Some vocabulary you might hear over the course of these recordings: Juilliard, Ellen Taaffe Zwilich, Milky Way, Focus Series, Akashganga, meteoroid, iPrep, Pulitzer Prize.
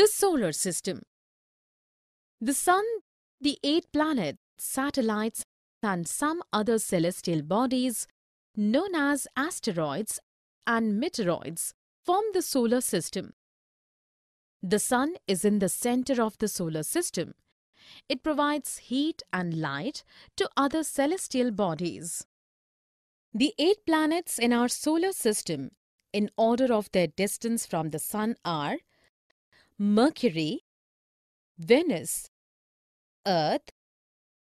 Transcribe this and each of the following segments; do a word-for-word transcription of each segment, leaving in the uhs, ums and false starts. the solar system. The sun, the eight planets, satellites, and some other celestial bodies known as asteroids and meteoroids form the solar system. The sun is in the center of the solar system. It provides heat and light to other celestial bodies. The eight planets in our solar system, in order of their distance from the sun, are Mercury, Venus, Earth,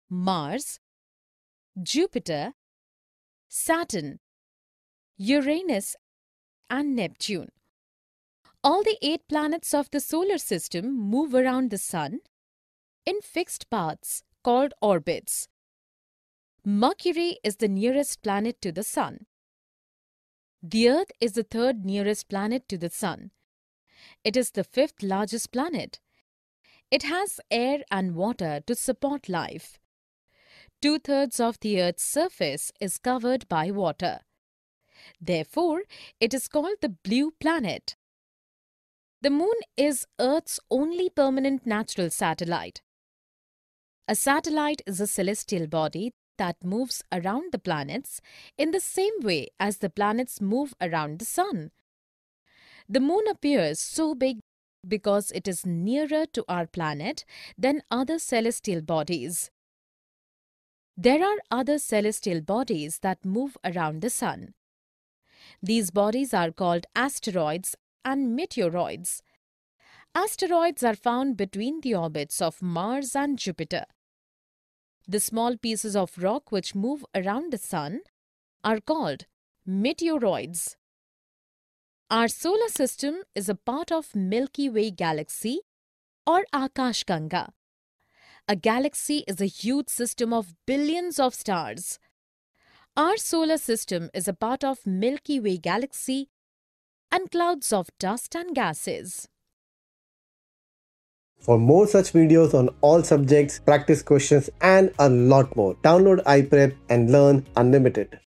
Mars, Jupiter, Saturn, Uranus and Neptune. All the eight planets of the solar system move around the sun in fixed paths called orbits. Mercury is the nearest planet to the sun. The Earth is the third nearest planet to the sun. It is the fifth largest planet. It has air and water to support life. Two-thirds of the Earth's surface is covered by water. Therefore, it is called the blue planet. The Moon is Earth's only permanent natural satellite. A satellite is a celestial body that moves around the planets in the same way as the planets move around the Sun. The Moon appears so big because it is nearer to our planet than other celestial bodies. There are other celestial bodies that move around the Sun. These bodies are called asteroids and meteoroids. Asteroids are found between the orbits of Mars and Jupiter. The small pieces of rock which move around the sun are called meteoroids. Our solar system is a part of Milky Way galaxy or Akashganga. A galaxy is a huge system of billions of stars. Our solar system is a part of Milky Way galaxy and clouds of dust and gases. For more such videos on all subjects, practice questions and a lot more, download iPrep and learn unlimited.